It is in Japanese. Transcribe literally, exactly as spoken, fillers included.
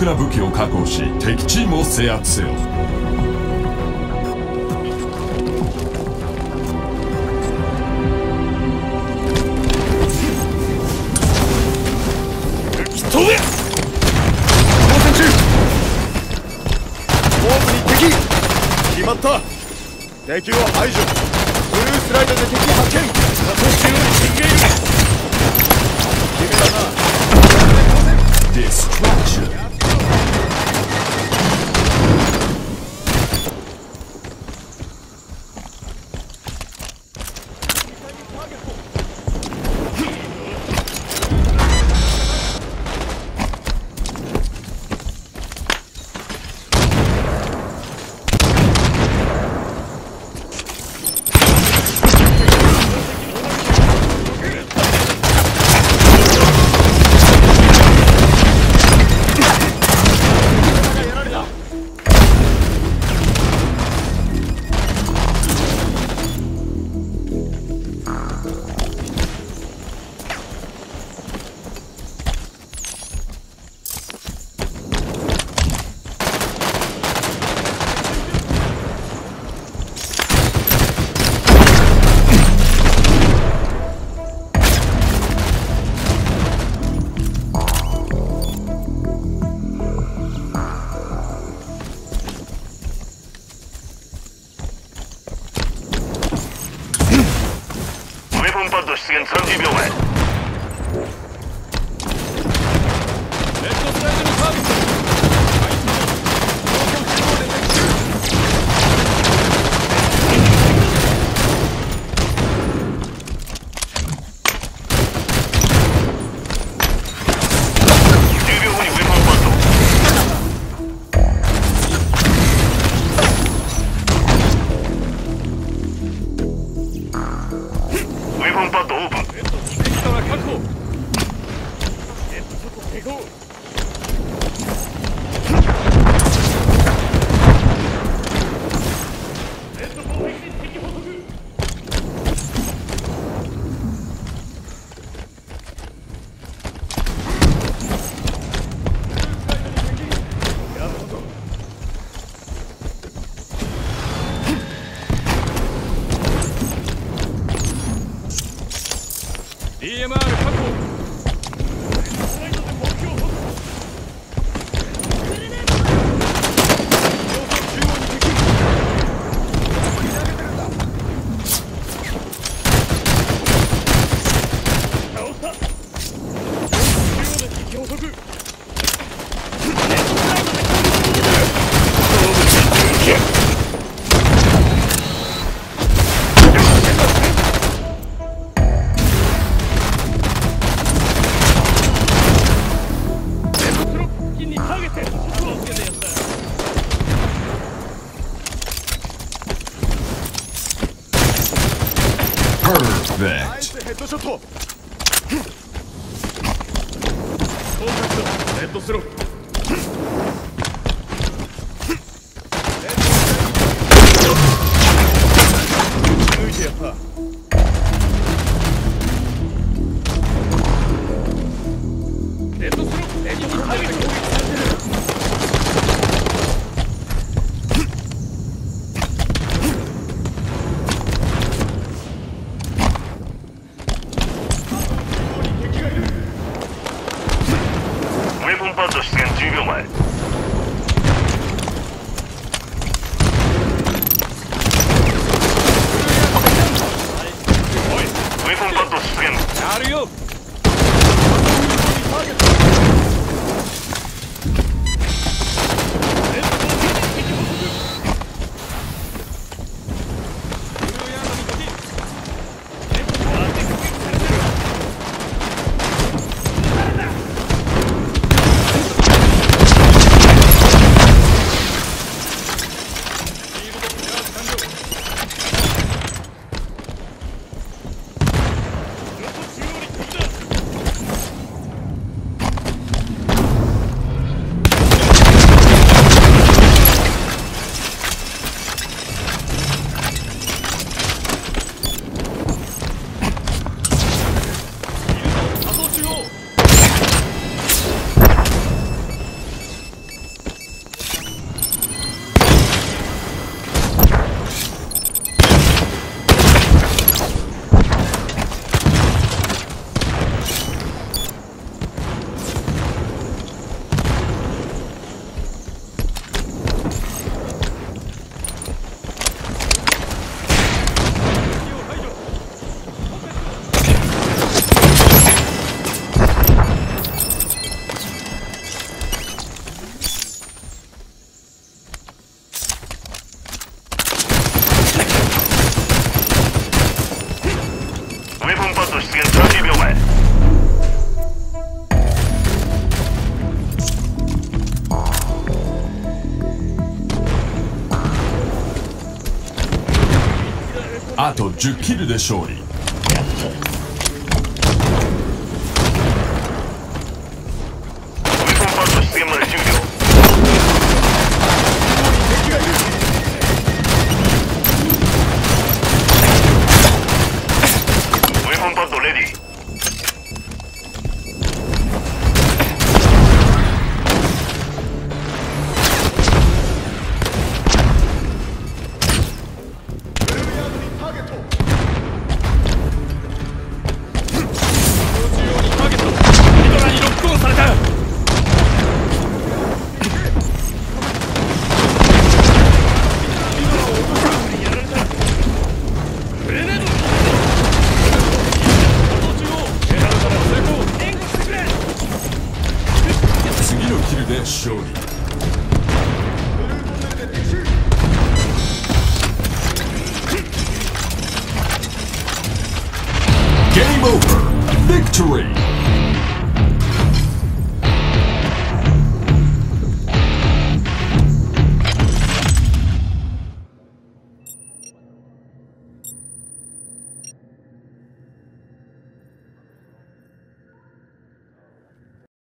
速な武器を確保し、敵チームを制圧せよ。撃っとるや！後部に敵！決まった！敵を排除！ブルースライドで敵発見！私中央に敵がいる！じゅっキルで勝利。勝利。ゲームオーバー、ビクトリー。